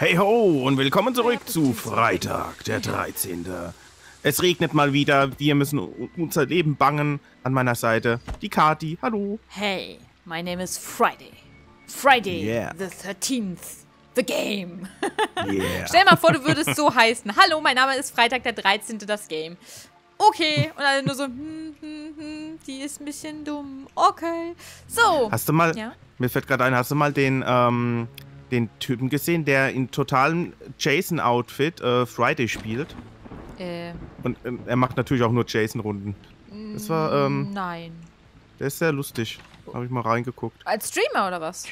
Hey ho und willkommen zurück zu Freitag, der 13. Es regnet mal wieder, wir müssen unser Leben bangen. An meiner Seite die Kati, hallo. Hey, my name is Friday. Friday the 13th, the game. Yeah. Stell mal vor, du würdest so heißen. Hallo, mein Name ist Freitag, der 13. das Game. Okay, und alle nur so, die ist ein bisschen dumm. Okay, so. Hast du mal, mir fällt gerade ein, hast du mal den Typen gesehen, der in totalem Jason-Outfit Friday spielt. Und er macht natürlich auch nur Jason-Runden. Das war, nein. Der ist sehr lustig. Habe ich mal reingeguckt. Als Streamer oder was?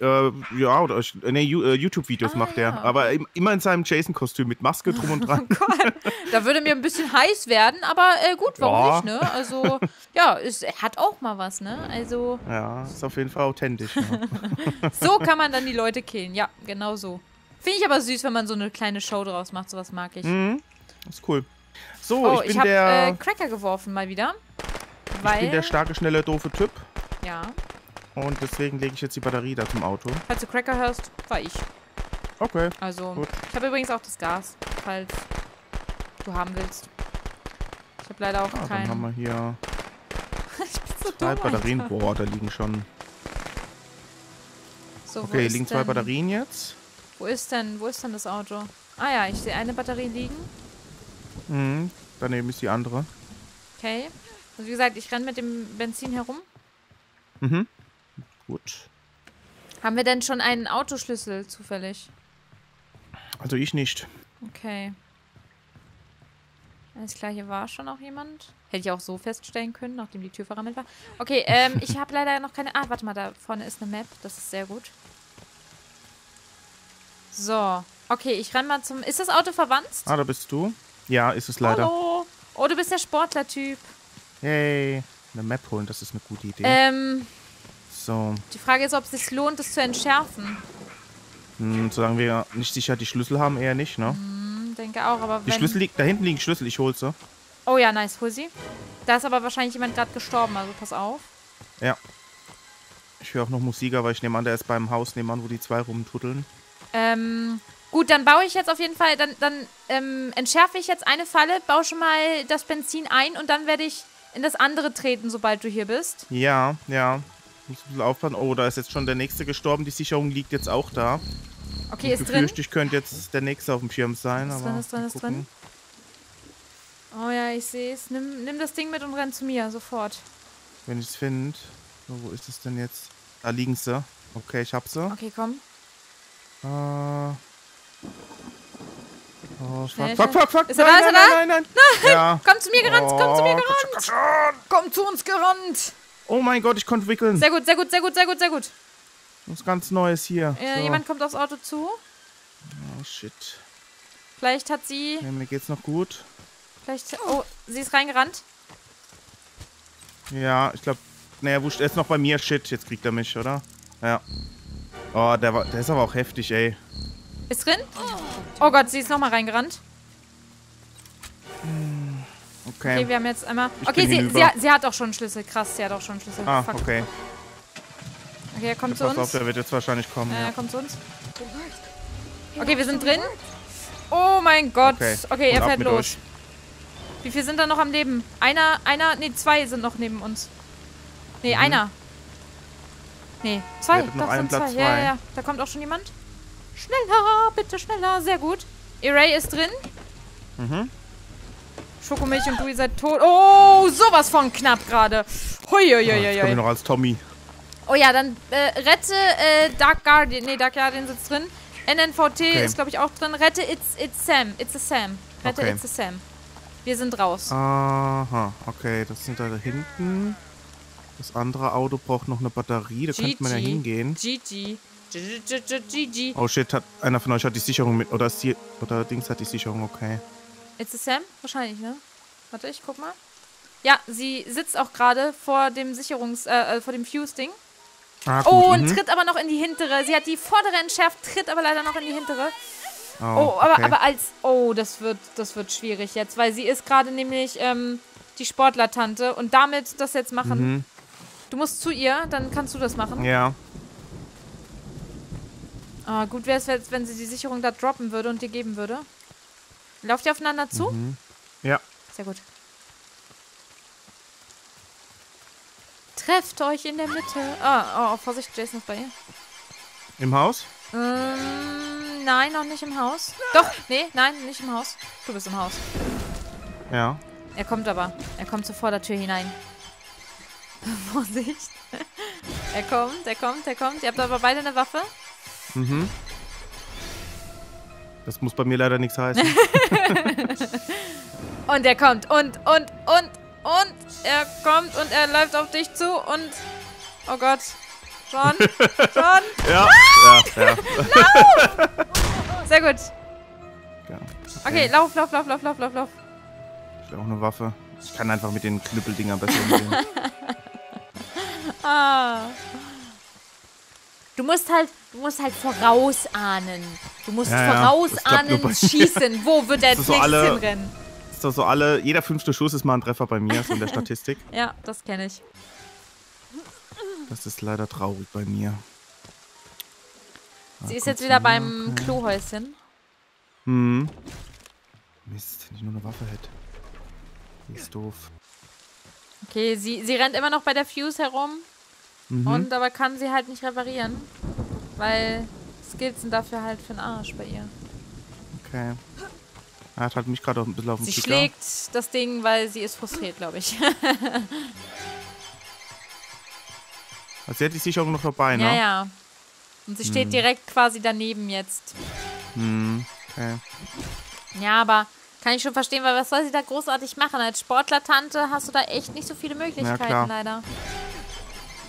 Ja, oder nee, YouTube-Videos macht er. Aber immer in seinem Jason-Kostüm mit Maske drum und dran. Oh Gott. Da würde mir ein bisschen heiß werden, aber gut, warum nicht, ne? Also, ja, es hat auch mal was, ne? Also. Ja, ist auf jeden Fall authentisch. Ne? So kann man dann die Leute killen, ja, genau so. Finde ich aber süß, wenn man so eine kleine Show draus macht, sowas mag ich. Mhm. Ist cool. So, oh, ich bin der... Cracker geworfen mal wieder. Ich bin der starke, schnelle, doofe Typ. Ja. Und deswegen lege ich jetzt die Batterie da zum Auto. Falls du Cracker hörst, war ich. Okay. Also, gut. Ich habe übrigens auch das Gas, falls du haben willst. Ich habe leider auch keinen. Dann haben wir hier so zwei Batterien. Boah, da liegen schon. So, okay, hier liegen zwei Batterien jetzt. Wo ist denn das Auto? Ah ja, ich sehe eine Batterie liegen. Mhm, daneben ist die andere. Okay. Also wie gesagt, ich renne mit dem Benzin herum. Mhm. Gut. Haben wir denn schon einen Autoschlüssel zufällig? Also ich nicht. Okay. Alles klar, hier war schon auch jemand. Hätte ich auch so feststellen können, nachdem die Tür verrammelt war. Okay, ich habe leider noch keine... Ah, warte mal, da vorne ist eine Map. Das ist sehr gut. So. Okay, ich renne mal zum... Ist das Auto verwanzt? Ah, da bist du. Ja, ist es leider. Hallo. Oh, du bist der Sportler-Typ. Hey. Eine Map holen, das ist eine gute Idee. So. Die Frage ist, ob es sich lohnt, das zu entschärfen. Hm, solange wir nicht sicher die Schlüssel haben, eher nicht, ne? Hm, denke auch, aber wenn... Da hinten liegen Schlüssel, ich hol sie. Oh ja, nice, hol sie. Da ist aber wahrscheinlich jemand gerade gestorben, also pass auf. Ja. Ich höre auch noch Musik, aber ich nehme an, der ist beim Haus nebenan, wo die zwei rumtuddeln. Gut, dann baue ich jetzt auf jeden Fall, dann entschärfe ich jetzt eine Falle, baue schon mal das Benzin ein und dann werde ich in das andere treten, sobald du hier bist. Ja, ja. Ich muss ein bisschen aufpassen. Oh, da ist jetzt schon der Nächste gestorben. Die Sicherung liegt jetzt auch da. Okay, ist drin. Ich befürchte, ich könnte jetzt der Nächste auf dem Schirm sein. Ist drin. Oh ja, ich sehe es. Nimm das Ding mit und renn zu mir, sofort. Wenn ich es finde. So, wo ist es denn jetzt? Da liegen sie. Okay, ich hab sie. Okay, komm. Oh, fuck, fuck, fuck, fuck. Ist er da? Nein. Ja. Komm zu mir gerannt. Komm zu uns gerannt. Oh mein Gott, ich konnte wickeln. Sehr gut. Was ganz Neues hier. So. Jemand kommt aufs Auto zu. Oh, shit. Vielleicht hat sie... Ja, mir geht's noch gut. Vielleicht... Oh, sie ist reingerannt. Ja, ich glaube... Naja, wurscht, er ist noch bei mir. Shit, jetzt kriegt er mich, oder? Ja. Oh, der ist aber auch heftig, ey. Ist drin? Oh Gott, sie ist nochmal reingerannt. Okay. Okay, wir haben jetzt einmal... Okay, sie hat auch schon einen Schlüssel. Krass, sie hat auch schon einen Schlüssel. Ah, fuck. Okay. Okay, er kommt zu uns. Auf, der wird jetzt wahrscheinlich kommen. Ja, er kommt zu uns. Okay, wir sind drin. Oh mein Gott. Okay, er fährt los. Wie viele sind da noch am Leben? Nee, zwei sind noch neben uns. Nee, einer. Nee, zwei. Doch, sind zwei. Ja. Da kommt auch schon jemand. Schneller, bitte schneller. Sehr gut. Array ist drin. Mhm. Schokomilch und du, ihr seid tot. Oh, sowas von knapp gerade. Huiuiuiui. Ich komme noch als Tommy. Oh ja, dann rette Dark Guardian. Nee, Dark Guardian sitzt drin. NNVT ist, glaube ich, auch drin. Rette It's Sam. It's a Sam. Rette It's a Sam. Wir sind raus. Aha, okay. Das sind da hinten. Das andere Auto braucht noch eine Batterie. Da könnte man ja hingehen. GG. Oh shit, einer von euch hat die Sicherung mit. Oder Dings hat die Sicherung, okay. It's a Sam? Wahrscheinlich, ne? Warte, ich guck mal. Ja, sie sitzt auch gerade vor dem Fuse-Ding. Ah, gut, und tritt aber noch in die hintere. Sie hat die vordere entschärft, tritt aber leider noch in die hintere. Oh, das wird schwierig jetzt, weil sie ist gerade nämlich die Sportlertante und damit das jetzt machen. Mhm. Du musst zu ihr, dann kannst du das machen. Ja. Ah, gut wäre es, wenn sie die Sicherung da droppen würde und dir geben würde. Lauft ihr aufeinander zu? Mhm. Ja. Sehr gut. Trefft euch in der Mitte. Oh, Vorsicht, Jason ist bei ihr. Im Haus? Nein, noch nicht im Haus. Doch, nee, nein, nicht im Haus. Du bist im Haus. Ja. Er kommt aber. Er kommt zur Vordertür hinein. Vorsicht. Er kommt. Ihr habt aber beide eine Waffe. Mhm. Das muss bei mir leider nichts heißen. Und er kommt und er kommt und er läuft auf dich zu und... Oh Gott. John. Ja, ah! Ja. Lauf! Sehr gut. Ja, okay, lauf. Ich will auch eine Waffe. Ich kann einfach mit den Knüppeldingern besser umgehen. Ah. Du musst halt vorausahnen. Du musst vorausahnen, schießen. Wo wird der Nächste hinrennen? Ist doch so alle, jeder 5. Schuss ist mal ein Treffer bei mir, so in der Statistik. Ja, das kenne ich. Das ist leider traurig bei mir. Sie ist jetzt wieder beim Klohäuschen. Hm. Mist, wenn ich nur eine Waffe hätte. Die ist doof. Okay, sie rennt immer noch bei der Fuse herum. Mhm. Und aber kann sie halt nicht reparieren. Weil Skills sind dafür halt für den Arsch bei ihr. Okay. Er hat halt mich gerade auch ein bisschen auf den Tisch. Sie schlägt das Ding, weil sie ist frustriert, glaube ich. Also sie hat die Sicherung noch vorbei, ne? Ja, ja. Und sie steht direkt quasi daneben jetzt. Hm, okay. Ja, aber kann ich schon verstehen, weil was soll sie da großartig machen? Als Sportler-Tante hast du da echt nicht so viele Möglichkeiten, ja, leider.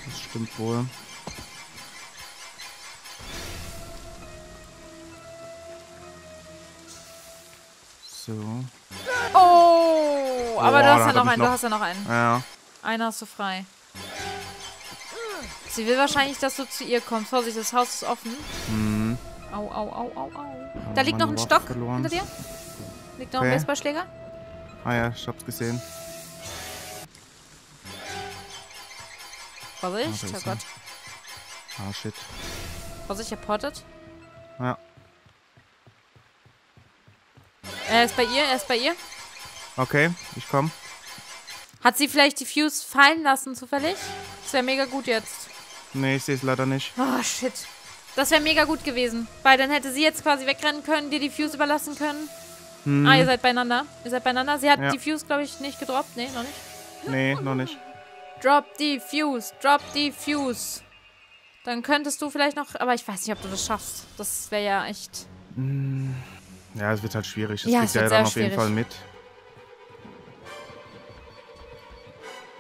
Das stimmt wohl. So. Oh, aber du hast ja noch einen, Ja. Einen hast du frei. Sie will wahrscheinlich, dass du zu ihr kommst. Vorsicht, das Haus ist offen. Mhm. Au. Da liegt noch ein Stock hinter dir. Liegt noch ein Baseballschläger. Ah ja, ich hab's gesehen. Vorsicht, oh Gott. Ah, shit. Vorsicht, er portet. Ja. Er ist bei ihr. Okay, ich komm. Hat sie vielleicht die Fuse fallen lassen, zufällig? Das wäre mega gut jetzt. Nee, ich sehe es leider nicht. Oh, shit. Das wäre mega gut gewesen. Weil dann hätte sie jetzt quasi wegrennen können, dir die Fuse überlassen können. Hm. Ah, ihr seid beieinander. Sie hat die Fuse, glaube ich, nicht gedroppt. Nee, noch nicht. Nee, noch nicht. Drop die Fuse. Dann könntest du vielleicht noch... Aber ich weiß nicht, ob du das schaffst. Das wäre ja echt... Ja, es wird halt schwierig. Das kriegt ja dann auf jeden Fall mit.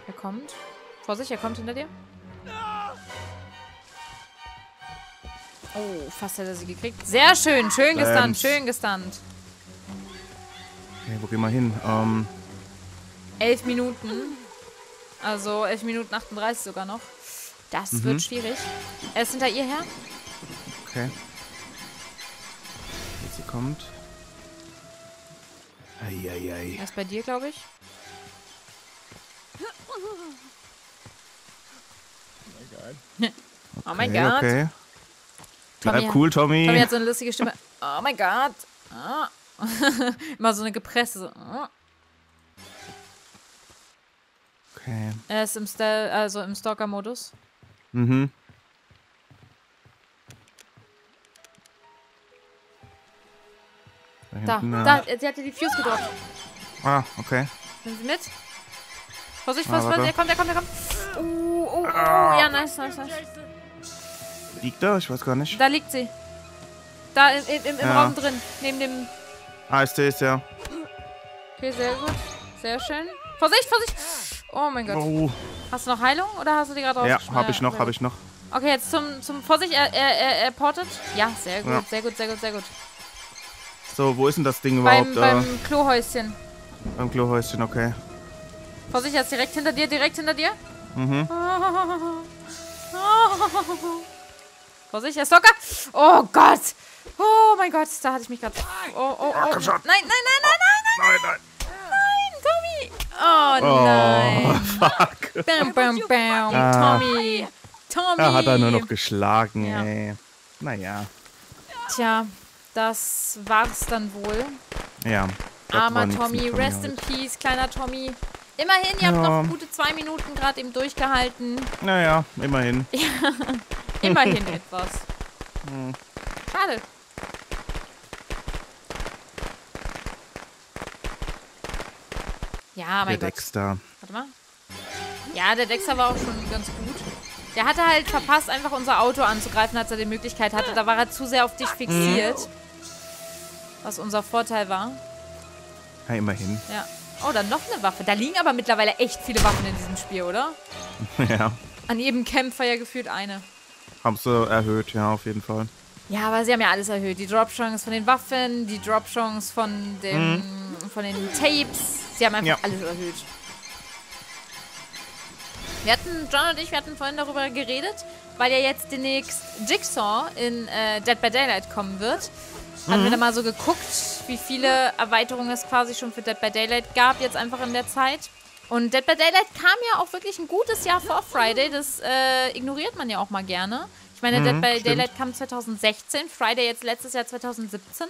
Er kommt. Vorsicht, er kommt hinter dir. Oh, fast hätte er sie gekriegt. Sehr schön, schön gestunt. Okay, wo gehen wir hin? 11 Minuten. Also 11 Minuten 38 sogar noch. Das wird schwierig. Er ist hinter ihr her. Okay. Jetzt sie kommt. Eieiei. Er ist bei dir, glaube ich. Oh mein Gott. Okay. Bleib cool, Tommy. Tommy hat so eine lustige Stimme. Oh mein Gott. Ah. Immer so eine gepresste. So. Ah. Okay. Er ist im Stalker-Modus. Mhm. Da, sie hat dir die Fuse gedroppt. Ah, okay. Sind Sie mit? Vorsicht, er kommt. Oh, ja, nice. Liegt da? Ich weiß gar nicht. Da liegt sie. Da im Raum drin, neben dem... Ah, ich sehe es, ja. Okay, sehr gut. Sehr schön. Vorsicht! Oh mein Gott. Oh. Hast du noch Heilung oder hast du die gerade rausgeschmissen? Ja, hab ich noch. Okay, jetzt zum Vorsicht, er portet. Ja, sehr gut. So, wo ist denn das Ding überhaupt? Beim Klohäuschen. Beim Klohäuschen, okay. Vorsicht, er ist direkt hinter dir. Mhm. Oh. Vorsicht, er ist locker. Oh Gott. Oh mein Gott, da hatte ich mich gerade... Oh. Nein, Tommy. Oh nein. Oh, fuck. Bam, Tommy. Er hat er nur noch geschlagen, ey. Naja. Tja, das war's dann wohl. Ja. Armer Tommy, rest in peace, kleiner Tommy. Immerhin, ihr habt noch gute 2 Minuten gerade eben durchgehalten. Naja, immerhin. Ja, immerhin etwas. Schade. Ja, mein Gott. Der Dexter. Warte mal. Ja, der Dexter war auch schon ganz gut. Der hatte halt verpasst, einfach unser Auto anzugreifen, als er die Möglichkeit hatte. Da war er zu sehr auf dich fixiert. Was unser Vorteil war. Ja, immerhin. Ja. Oh, dann noch eine Waffe. Da liegen aber mittlerweile echt viele Waffen in diesem Spiel, oder? Ja. An jedem Camp war ja gefühlt eine. Haben sie erhöht, ja, auf jeden Fall. Ja, aber sie haben ja alles erhöht. Die Drop-Chance von den Waffen, die Drop-Chance von den Tapes. Sie haben einfach alles erhöht. Wir hatten, John und ich, wir hatten vorhin darüber geredet, weil ja jetzt demnächst Jigsaw in Dead by Daylight kommen wird. Haben wir da mal so geguckt, wie viele Erweiterungen es quasi schon für Dead by Daylight gab, jetzt einfach in der Zeit. Und Dead by Daylight kam ja auch wirklich ein gutes Jahr vor Friday, das ignoriert man ja auch mal gerne. Ich meine, Dead by Daylight kam 2016, Friday jetzt letztes Jahr 2017.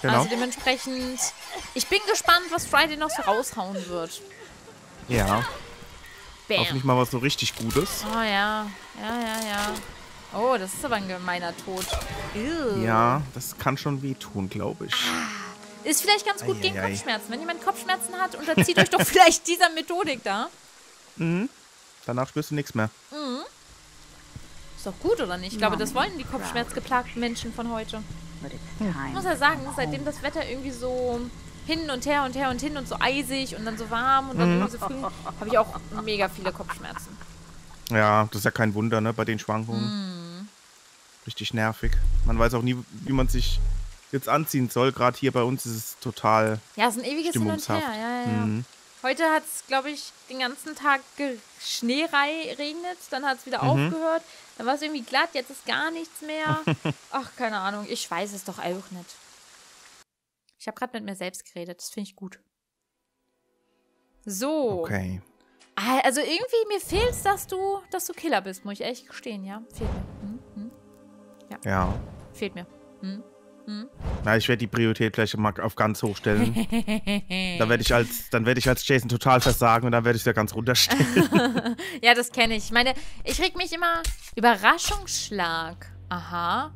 Genau. Also dementsprechend, ich bin gespannt, was Friday noch so raushauen wird. Ja. Bam. Hoffentlich mal was so richtig Gutes. Oh ja, ja, ja, ja. Oh, das ist aber ein gemeiner Tod. Ew. Ja, das kann schon wehtun, glaube ich. Ah, ist vielleicht ganz gut gegen Kopfschmerzen. Wenn jemand Kopfschmerzen hat, unterzieht euch doch vielleicht dieser Methodik da. Mhm. Danach spürst du nichts mehr. Mhm. Ist doch gut, oder nicht? Ich glaube, das wollen die kopfschmerzgeplagten Menschen von heute. Ich muss ja sagen, seitdem das Wetter irgendwie so hin und her und her und hin und so eisig und dann so warm und dann so früh, habe ich auch mega viele Kopfschmerzen. Ja, das ist ja kein Wunder, ne, bei den Schwankungen. Mhm. Richtig nervig. Man weiß auch nie, wie man sich jetzt anziehen soll. Gerade hier bei uns ist es total ja, es ist ein ewiges Hin und Her. Ja, ja, ja. Heute hat es, glaube ich, den ganzen Tag Schneeregnet. Dann hat es wieder aufgehört. Dann war es irgendwie glatt. Jetzt ist gar nichts mehr. Ach, keine Ahnung. Ich weiß es doch auch nicht. Ich habe gerade mit mir selbst geredet. Das finde ich gut. So. Okay. Also irgendwie, mir fehlt es, dass du Killer bist. Muss ich ehrlich gestehen, ja? Fehlt mir. Ja. Fehlt mir. Hm? Hm? Na, ich werde die Priorität gleich mal auf ganz hoch stellen. Dann werde ich als Jason total versagen und dann werde ich da ganz runterstellen. Ja, das kenne ich. Ich meine, ich reg mich immer... Überraschungsschlag. Aha.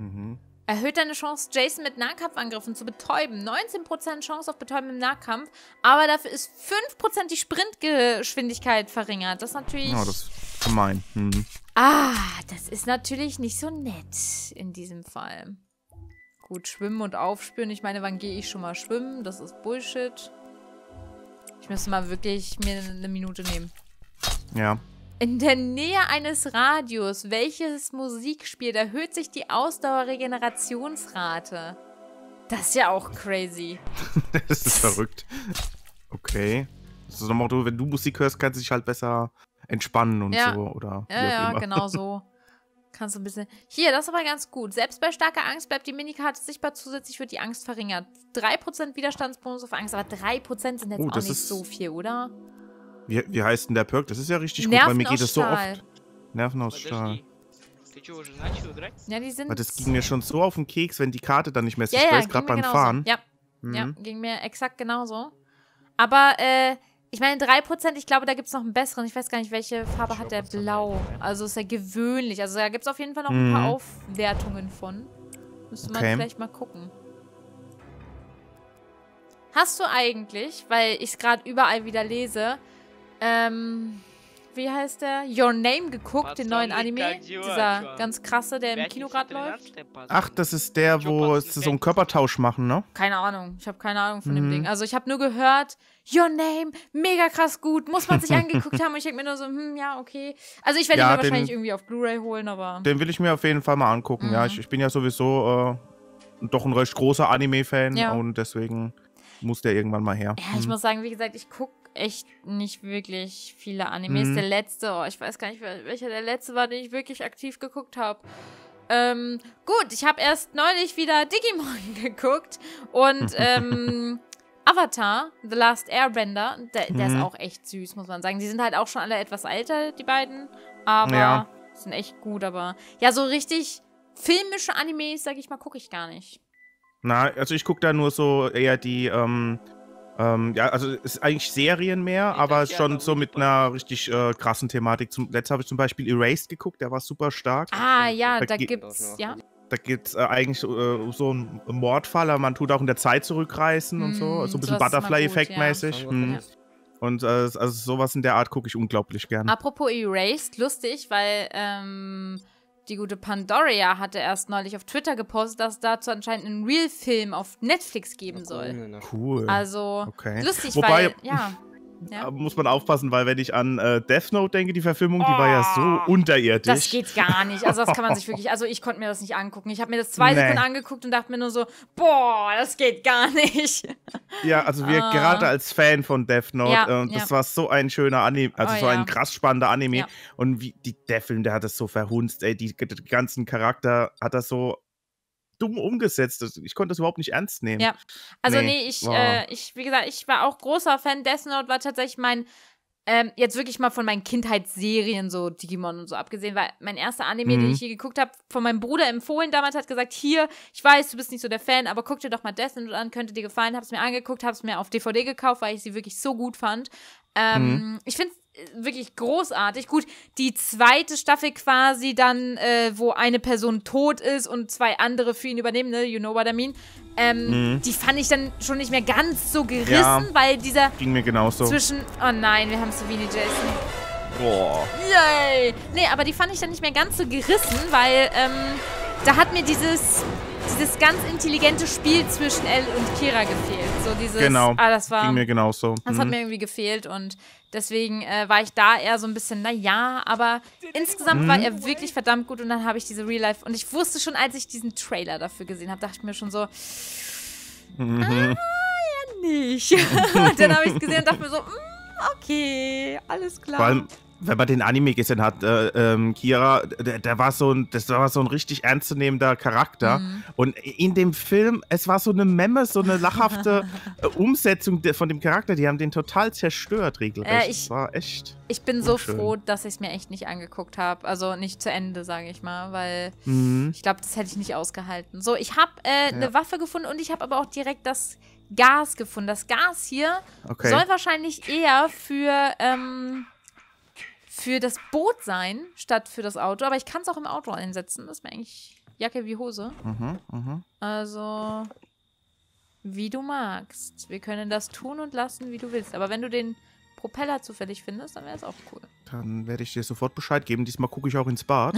Erhöht deine Chance, Jason mit Nahkampfangriffen zu betäuben. 19% Chance auf Betäuben im Nahkampf. Aber dafür ist 5% die Sprintgeschwindigkeit verringert. Das ist natürlich... Ja, das ist gemein. Mhm. Ah, das ist natürlich nicht so nett in diesem Fall. Gut, schwimmen und aufspüren. Ich meine, wann gehe ich schon mal schwimmen? Das ist Bullshit. Ich müsste mal wirklich mir eine Minute nehmen. Ja. In der Nähe eines Radius, welches Musik spielt, erhöht sich die Ausdauerregenerationsrate. Das ist ja auch crazy. Das ist verrückt. Okay. Das ist doch mal so, wenn du Musik hörst, kannst du dich halt besser... entspannen und so. Oder ja, genau so. Kannst du ein bisschen... Hier, das ist aber ganz gut. Selbst bei starker Angst bleibt die Minikarte sichtbar. Zusätzlich wird die Angst verringert. 3% Widerstandsbonus auf Angst. Aber 3% sind jetzt auch nicht so viel, oder? Wie heißt denn der Perk? Das ist ja richtig gut, weil mir geht das so oft. Nerven aus Stahl. Ja, die sind... Aber das ging mir schon so auf den Keks, wenn die Karte dann nicht mehr sichtbar ist, gerade beim Fahren. Ja, ja, ging mir exakt genauso. Aber, ich meine, 3%, ich glaube, da gibt es noch einen besseren. Ich weiß gar nicht, welche Farbe hat der Blau. Also ist ja gewöhnlich. Also da gibt es auf jeden Fall noch ein paar Aufwertungen von. Müsste man vielleicht mal gucken. Hast du eigentlich, weil ich es gerade überall wieder lese, wie heißt der? Your Name geguckt, den neuen Anime. Dieser ganz krasse, der im Kino gerade läuft. Ach, das ist der, wo sie so einen Körpertausch machen, ne? Keine Ahnung. Ich habe keine Ahnung von dem Ding. Also ich habe nur gehört... Your Name, mega krass gut, muss man sich angeguckt haben. Und ich denke mir nur so, ja, okay. Also ich werde ihn mir wahrscheinlich irgendwie auf Blu-Ray holen, aber... Den will ich mir auf jeden Fall mal angucken, ja. Ich bin ja sowieso doch ein recht großer Anime-Fan und deswegen muss der irgendwann mal her. Ja, ich muss sagen, wie gesagt, ich gucke echt nicht wirklich viele Animes. Der letzte, ich weiß gar nicht, welcher der letzte war, den ich wirklich aktiv geguckt habe. Gut, ich habe erst neulich wieder Digimon geguckt und, Avatar, The Last Airbender, der ist auch echt süß, muss man sagen. Die sind halt auch schon alle etwas älter, die beiden. Aber sind echt gut, aber... Ja, so richtig filmische Animes, sag ich mal, gucke ich gar nicht. Na, also ich gucke da nur so eher die, ja, also es ist eigentlich Serien mehr, aber schon so mit einer richtig krassen Thematik. Letztes habe ich zum Beispiel Erased geguckt, der war super stark. Ah ja, da gibt's, ja. Da geht es eigentlich so ein Mordfall, aber man tut auch in der Zeit zurückreißen und so. So ein bisschen Butterfly-Effekt-mäßig. Ja. Mhm. Und also sowas in der Art gucke ich unglaublich gerne. Apropos Erased, lustig, weil die gute Pandoria hatte erst neulich auf Twitter gepostet, dass es dazu anscheinend einen Real-Film auf Netflix geben soll. Cool. Also okay. Lustig, wobei, weil, ja. Ja. Muss man aufpassen, weil wenn ich an Death Note denke, die Verfilmung, die war ja so unterirdisch. Das geht gar nicht. Also das kann man sich wirklich, also ich konnte mir das nicht angucken. Ich habe mir das 2 Sekunden angeguckt und dachte mir nur so, boah, das geht gar nicht. Ja, also wir gerade als Fan von Death Note, ja, das war so ein schöner Anime, also so ein krass spannender Anime. Ja. Und wie die Devil, der hat das so verhunzt, ey, die ganzen Charakter hat das so dumm umgesetzt. Ich konnte das überhaupt nicht ernst nehmen. Ja, also nee ich, wie gesagt, ich war auch großer Fan. Death Note war tatsächlich mein, jetzt wirklich mal von meinen Kindheitsserien, so Digimon und so abgesehen, weil mein erster Anime, den ich je geguckt habe, von meinem Bruder empfohlen damals, hat gesagt, hier, ich weiß, du bist nicht so der Fan, aber guck dir doch mal Death Note an, könnte dir gefallen. Hab's mir angeguckt, hab's mir auf DVD gekauft, weil ich sie wirklich so gut fand. Ich finde es wirklich großartig. Gut, die zweite Staffel quasi dann, wo eine Person tot ist und 2 andere für ihn übernehmen, ne? You know what I mean? Die fand ich dann schon nicht mehr ganz so gerissen, weil dieser ging mir genauso. Zwischen, oh nein, wir haben Savini-Jason. Boah. Yay! Nee, aber die fand ich dann nicht mehr ganz so gerissen, weil da hat mir dieses ganz intelligente Spiel zwischen Elle und Kira gefehlt. So dieses, genau, das war, ging mir genauso. Das hat mir irgendwie gefehlt und deswegen war ich da eher so ein bisschen, naja, aber insgesamt war er wirklich verdammt gut und dann habe ich diese Real Life und ich wusste schon, als ich diesen Trailer dafür gesehen habe, dachte ich mir schon so, ah, ja nicht. Und dann habe ich es gesehen und dachte mir so, okay, alles klar. Vor allem, wenn man den Anime gesehen hat, Kira, das war so ein richtig ernstzunehmender Charakter. Und in dem Film, es war so eine Memme, so eine lachhafte Umsetzung von dem Charakter. Die haben den total zerstört, regelrecht. Das war echt ich bin so froh, dass ich es mir echt nicht angeguckt habe. Also nicht zu Ende, sage ich mal, weil ich glaube, das hätte ich nicht ausgehalten. So, ich habe eine Waffe gefunden und ich habe aber auch direkt das Gas gefunden. Das Gas hier soll wahrscheinlich eher für das Boot sein, statt für das Auto. Aber ich kann es auch im Auto einsetzen. Das ist mir eigentlich Jacke wie Hose. Also, wie du magst. Wir können das tun und lassen, wie du willst. Aber wenn du den Propeller zufällig findest, dann wäre es auch cool. Dann werde ich dir sofort Bescheid geben. Diesmal gucke ich auch ins Bad.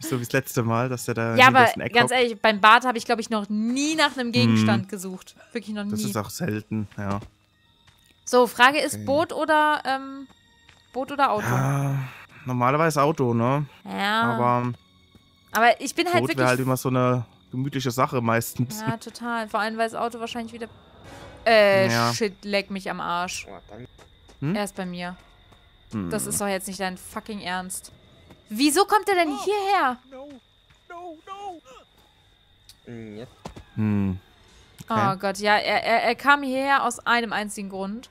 So wie das letzte Mal, dass der da... Ja, aber ganz ehrlich, beim Bad habe ich, glaube ich, noch nie nach einem Gegenstand gesucht. Wirklich noch nie. Das ist auch selten, ja. So, Frage ist, Boot oder Auto? Ja, normalerweise Auto, ne? Ja. Aber ich bin halt wirklich... Boot wäre halt immer so eine gemütliche Sache meistens. Ja, total. Vor allem, weil das Auto wahrscheinlich wieder... Shit, leck mich am Arsch. Er ist bei mir. Das ist doch jetzt nicht dein fucking Ernst. Wieso kommt er denn hierher? Okay. Oh Gott, ja, er kam hierher aus einem einzigen Grund.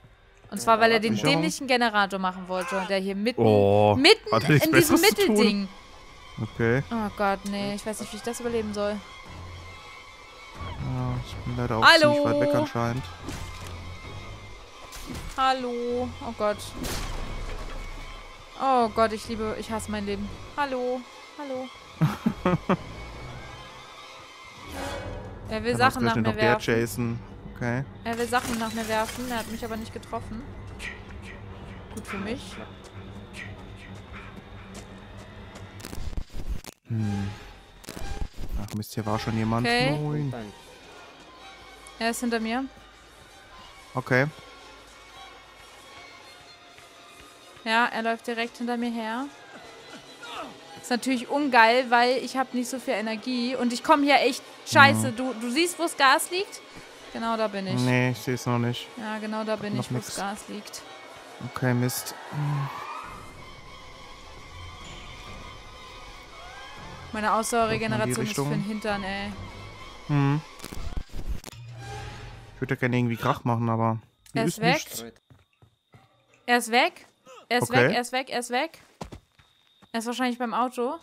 Und zwar, weil er den dämlichen Generator machen wollte, der hier mitten in diesem Mittelding. Okay. Oh Gott, nee, ich weiß nicht, wie ich das überleben soll. Ja, ich bin leider auch ziemlich weit weg anscheinend. Hallo, oh Gott. Oh Gott, ich hasse mein Leben. Hallo, hallo. Er will Sachen nach mir werfen. Okay. Er will Sachen nach mir werfen, er hat mich aber nicht getroffen. Gut für mich. Ach Mist, hier war schon jemand. Moin. Er ist hinter mir. Okay. Ja, er läuft direkt hinter mir her. Ist natürlich ungeil, weil ich habe nicht so viel Energie und ich komme hier echt scheiße. Du siehst, wo das Gas liegt? Genau da bin ich. Nee, ich sehe es noch nicht. Ja, genau da bin ich, wo das Gas liegt. Okay, Mist. Meine Ausdauerregeneration ist für den Hintern, ey. Ich würde ja gerne irgendwie Krach machen, aber... Er ist weg. Er ist weg. Er ist weg, er ist weg, er ist weg. Er ist wahrscheinlich beim Auto.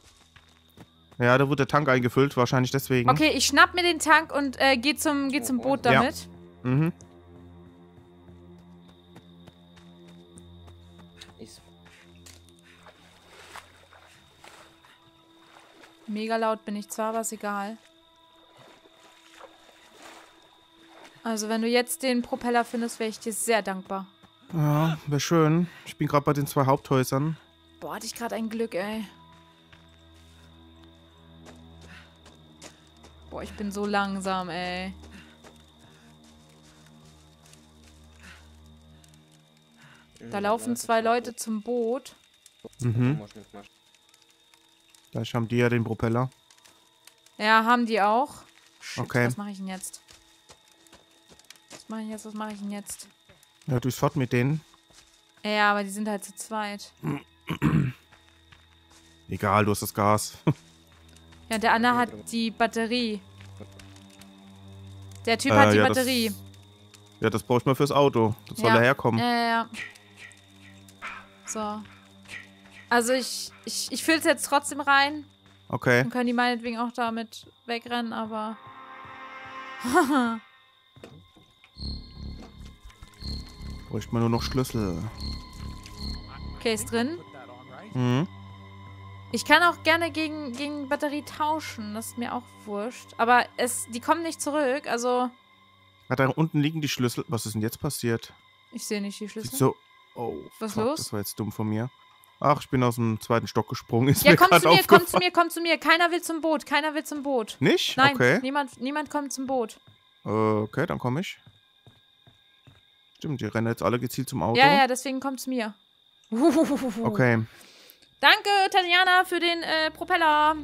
Ja, da wurde der Tank eingefüllt, wahrscheinlich deswegen. Okay, ich schnapp mir den Tank und geh zum Boot damit. Ja. Mhm. Mega laut bin ich zwar, aber ist egal. Also wenn du jetzt den Propeller findest, wäre ich dir sehr dankbar. Ja, wäre schön. Ich bin gerade bei den zwei Haupthäusern. Boah, hatte ich gerade ein Glück, ey. Boah, ich bin so langsam, ey. Da laufen zwei Leute zum Boot. Mhm. Vielleicht haben die ja den Propeller. Ja, haben die auch. Shit, okay. Was mache ich denn jetzt? Was mache ich denn jetzt? Ja, du bist fort mit denen. Ja, aber die sind halt zu zweit. Egal, du hast das Gas. Ja, der andere hat die Batterie. Der Typ hat die Batterie. Das brauche ich mal fürs Auto. Das soll daherkommen. Ja. So. Also ich fülle es jetzt trotzdem rein. Okay. Dann können die meinetwegen auch damit wegrennen, aber... Bräuchte man nur noch Schlüssel. Okay, ist drin. Mhm. Ich kann auch gerne gegen Batterie tauschen. Das ist mir auch wurscht. Aber die kommen nicht zurück, also... Ja, da unten liegen die Schlüssel. Was ist denn jetzt passiert? Ich sehe nicht die Schlüssel. So, oh, was ist los? Das war jetzt dumm von mir. Ach, ich bin aus dem zweiten Stock gesprungen. Komm zu mir. Keiner will zum Boot. Nicht? Nein, okay. Niemand kommt zum Boot. Okay, dann komme ich. Stimmt, die rennen jetzt alle gezielt zum Auto. Ja, deswegen kommt zu mir. Okay. Danke, Tatiana, für den Propeller.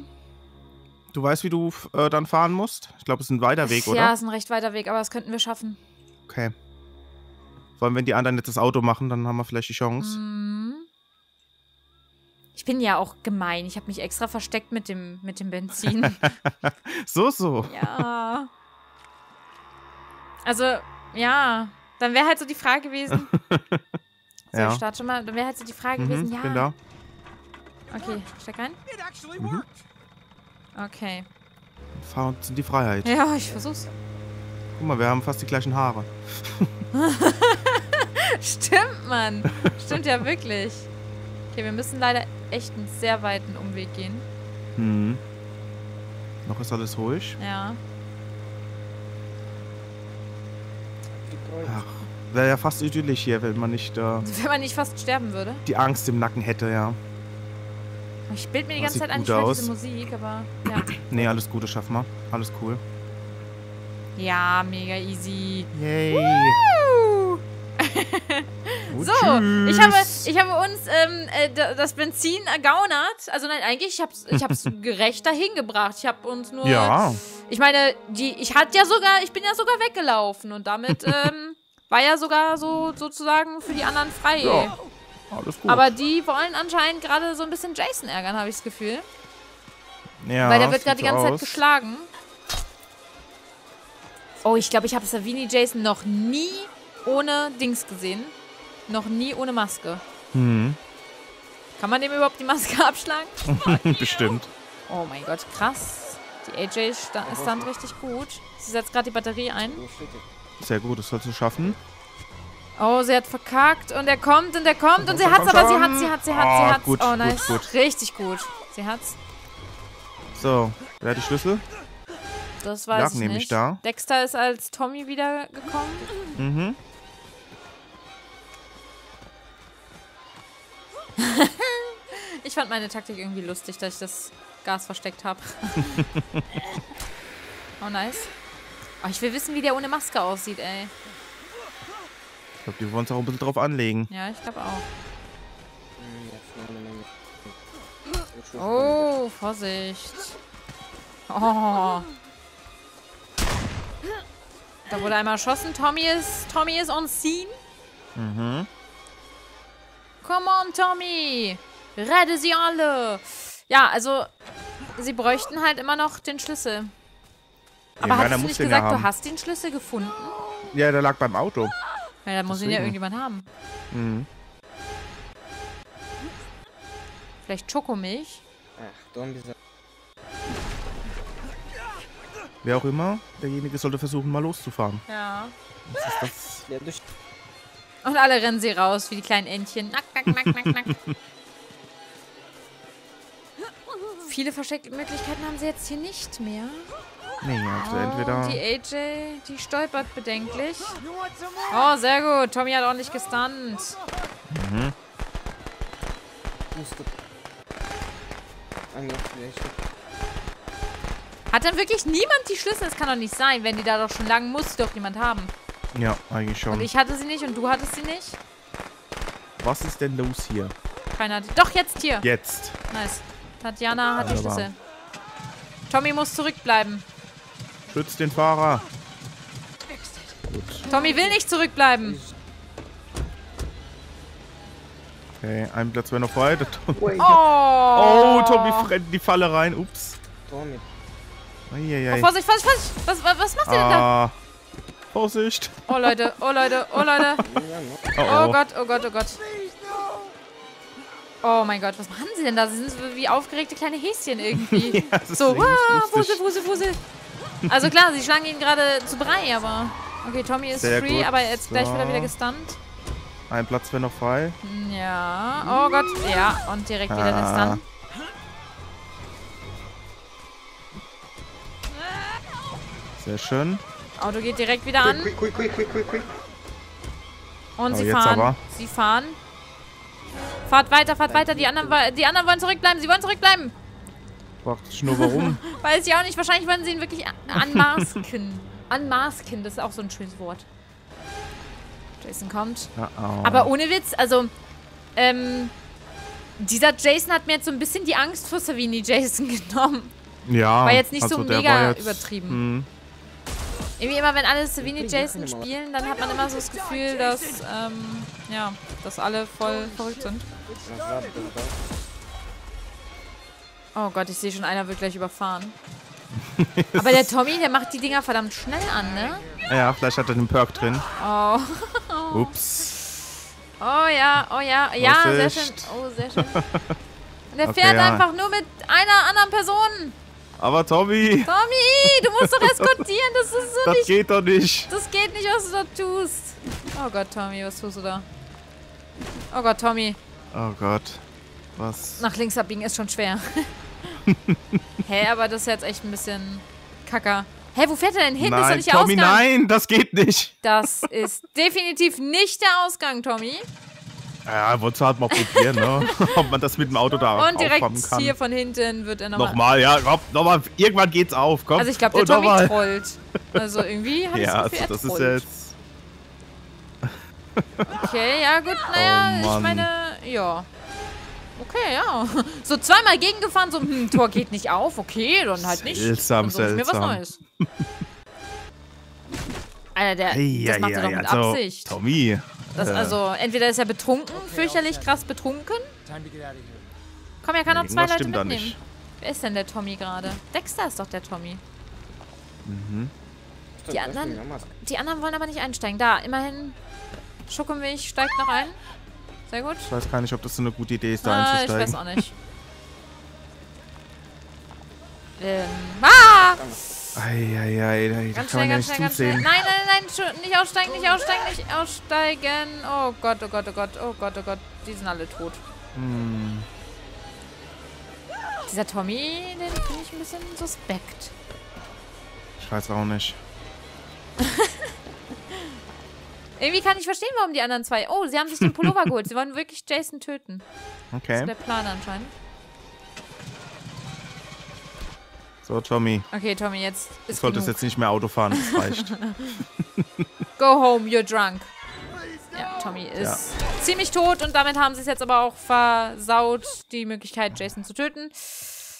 Du weißt, wie du dann fahren musst? Ich glaube, es ist ein weiter Weg, oder? Ja, es ist ein recht weiter Weg, aber das könnten wir schaffen. Okay. Vor allem, wenn die anderen jetzt das Auto machen, dann haben wir vielleicht die Chance. Mhm. Ich bin ja auch gemein. Ich habe mich extra versteckt mit dem Benzin. So. Ja. Also, ja. Dann wäre halt so die Frage gewesen. Ich starte schon mal. Dann wäre halt so die Frage gewesen, ja. Ich bin da. Okay, steck ein. Okay. Fahr uns in die Freiheit. Ja, ich versuch's. Guck mal, wir haben fast die gleichen Haare. Stimmt, Mann. Stimmt ja wirklich. Okay, wir müssen leider echt einen sehr weiten Umweg gehen. Mhm. Noch ist alles ruhig. Ja. Ach, wäre ja fast idyllisch hier, wenn man nicht... wenn man nicht fast sterben würde. Die Angst im Nacken hätte, ja. Ich bild mir die ganze Zeit an, ich höre diese Musik, aber... Ja. Nee, alles Gute, schaffen wir. Alles cool. Ja, mega easy. Yay. Woo! So, ich habe uns das Benzin ergaunert. Also nein, eigentlich, ich hab's gerecht dahin gebracht. Ich habe uns nur... Ja. Ich meine, ich bin ja sogar weggelaufen. Und damit war ja sogar so sozusagen für die anderen frei. Ja, alles gut. Aber die wollen anscheinend gerade so ein bisschen Jason ärgern, habe ich das Gefühl. Ja, weil der wird gerade die ganze Zeit geschlagen. Oh, ich glaube, ich habe Savini-Jason noch nie ohne Dings gesehen. Noch nie ohne Maske. Hm. Kann man dem überhaupt die Maske abschlagen? Bestimmt. Oh mein Gott, krass. Die AJ stand richtig gut. Sie setzt gerade die Batterie ein. Sehr gut, das soll sie schaffen. Oh, sie hat verkackt und er kommt und er kommt und sie hat's, aber sie hat's. Gut, oh, nice. Gut. Richtig gut. Sie hat's. So, wer hat die Schlüssel? Das weiß ich nicht. Da. Dexter ist als Tommy wiedergekommen. Mhm. Ich fand meine Taktik irgendwie lustig, dass ich das Gas versteckt habe. Oh, nice. Oh, ich will wissen, wie der ohne Maske aussieht, ey. Ich glaube, die wollen uns auch ein bisschen drauf anlegen. Ja, ich glaube auch. Oh, Vorsicht. Oh. Da wurde einmal erschossen. Tommy ist on scene. Mhm. Come on, Tommy! Rette sie alle! Ja, also, sie bräuchten halt immer noch den Schlüssel. Aber hast du nicht gesagt, du hast den Schlüssel gefunden? Ja, der lag beim Auto. Ja, da muss ihn ja irgendjemand haben. Mhm. Vielleicht Schokomilch? Ach, Wer auch immer, derjenige sollte versuchen, mal loszufahren. Ja. Was ist das? Ja, durch. Und alle rennen sie raus, wie die kleinen Entchen. Nack, nack, nack, nack, nack. Viele versteckte Möglichkeiten haben sie jetzt hier nicht mehr. Nee, also entweder... Die AJ, die stolpert bedenklich. Oh, sehr gut. Tommy hat ordentlich gestunt. Mhm. Hat dann wirklich niemand die Schlüssel? Das kann doch nicht sein. Wenn die da doch schon lang, muss doch jemand haben. Ja, eigentlich schon. Und ich hatte sie nicht und du hattest sie nicht. Was ist denn los hier? Keiner hat... Doch, jetzt hier. Jetzt. Nice. Tatiana hat die Schlüssel. Tommy muss zurückbleiben. Schützt den Fahrer. Gut. Tommy will nicht zurückbleiben. Okay, ein Platz wäre noch frei. Der Tommy. Oh. Oh, Tommy rennt in die Falle rein. Ups. Tommy. Oh, Vorsicht, Vorsicht, Vorsicht. Was macht ihr denn da? Vorsicht. Oh, Leute, oh, Leute, oh, Leute. Oh, oh. Oh Gott, oh Gott, oh Gott. Oh mein Gott, was machen sie denn da? Sie sind so wie aufgeregte kleine Häschen irgendwie. Ja, so, Fuse, Fuse, Fuse. Also klar, sie schlagen ihn gerade zu Brei, aber... Okay, Tommy ist sehr free, gut. Aber jetzt gleich wird er wieder gestunt. Ein Platz wäre noch frei. Ja, oh Gott. Ja, und direkt wieder den Stunt. Sehr schön. Auto geht direkt wieder an. Quick. Und sie fahren. Aber. Sie fahren. Fahrt weiter, die anderen wollen zurückbleiben, sie wollen zurückbleiben! Fragt sich nur warum. Weiß ich auch nicht, wahrscheinlich wollen sie ihn wirklich anmasken. Anmasken, das ist auch so ein schönes Wort. Jason kommt. Aber ohne Witz, also, dieser Jason hat mir jetzt so ein bisschen die Angst vor Savini-Jason genommen. Ja. War jetzt nicht also so mega jetzt, übertrieben. Irgendwie immer, wenn alle Savini-Jason spielen, dann hat man immer so das Gefühl, dass, ja, dass alle voll verrückt sind. Oh Gott, ich sehe schon, einer wird gleich überfahren. Aber der Tommy, der macht die Dinger verdammt schnell an, ne? Ja, vielleicht hat er den Perk drin. Oh. Ups. Oh ja. Ja, sehr schön. Oh, sehr schön. Und der fährt einfach nur mit einer anderen Person. Aber Tommy! Tommy, du musst doch eskortieren, das ist so nicht... Das geht doch nicht! Das geht nicht, was du da tust! Oh Gott, Tommy, was tust du da? Oh Gott, Tommy! Oh Gott, was... Nach links abbiegen ist schon schwer. Hä, aber das ist jetzt echt ein bisschen kacker. Hä, wo fährt er denn hin? Nein, das ist doch nicht der Ausgang! Nein, das geht nicht! Das ist definitiv nicht der Ausgang, Tommy! Ja, wolltest du halt mal probieren, ne? Ob man das mit dem Auto da aufhaben kann. Und direkt hier von hinten wird er nochmal... Nochmal, ja, komm, nochmal, irgendwann geht's auf, komm. Also ich glaube, der Tommy trollt. Also irgendwie hat ja, das also das trollt. Ist jetzt... Okay, ja gut, naja, oh, ich meine, ja. Okay, ja. So zweimal gegengefahren, so, Tor geht nicht auf, okay, dann halt nicht. Seltsam, seltsam. Dann suche ich mir was Neues. Alter, der, das macht er doch mit Absicht. Tommy... Das, also, entweder ist er betrunken, fürchterlich krass betrunken. Komm, er kann noch zwei Leute mitnehmen. Wer ist denn der Tommy gerade? Dexter ist doch der Tommy. Mhm. Die anderen wollen aber nicht einsteigen. Da, immerhin. Schokomilch steigt noch ein. Sehr gut. Ich weiß gar nicht, ob das so eine gute Idee ist, da einzusteigen. Ich weiß auch nicht. Eieiei, da kann man ja nicht zusehen. Nein, nicht aussteigen. Oh Gott, die sind alle tot. Hm. Dieser Tommy, den finde ich ein bisschen suspekt. Ich weiß auch nicht. Irgendwie kann ich verstehen, warum die anderen zwei... Oh, sie haben sich den Pullover geholt. Sie wollen wirklich Jason töten. Okay. Das ist der Plan anscheinend. So, Tommy. Okay, Tommy, jetzt ist genug. Du solltest jetzt nicht mehr Auto fahren, das reicht. Go home, you're drunk. Ja, Tommy ist ziemlich tot und damit haben sie es jetzt aber auch versaut, die Möglichkeit, Jason zu töten.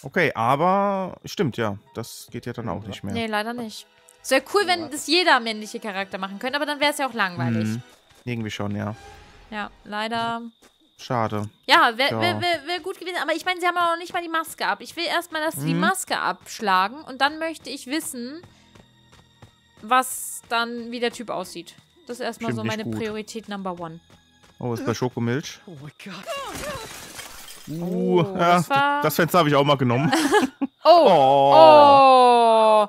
Okay, aber stimmt, ja. Das geht ja dann auch nicht mehr. Nee, leider nicht. Es wäre cool, wenn das jeder männliche Charakter machen könnte, aber dann wäre es ja auch langweilig. Mhm. Irgendwie schon, ja. Ja, leider... Schade. Ja, wär gut gewesen. Aber ich meine, sie haben auch noch nicht mal die Maske ab. Ich will erstmal, dass sie die Maske abschlagen. Und dann möchte ich wissen, was dann, wie der Typ aussieht. Das ist erstmal so meine Priorität Number One. Oh, ist bei Schokomilch. Oh mein Gott. Das Fenster habe ich auch mal genommen. Oh.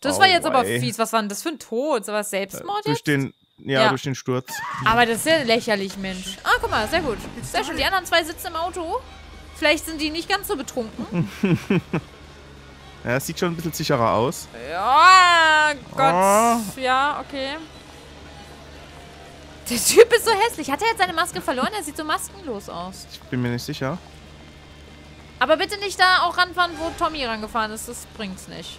Das war jetzt aber fies. Was war denn das für ein Tod? So was Selbstmord jetzt? Durch den Sturz. Aber das ist ja lächerlich, Mensch. Ah, guck mal, sehr gut. Sehr schön. Die anderen zwei sitzen im Auto. Vielleicht sind die nicht ganz so betrunken. Ja, das sieht schon ein bisschen sicherer aus. Ja, Gott. Oh. Ja, okay. Der Typ ist so hässlich. Hat er jetzt seine Maske verloren? Er sieht so maskenlos aus. Ich bin mir nicht sicher. Aber bitte nicht da auch ranfahren, wo Tommy rangefahren ist. Das bringt's nicht.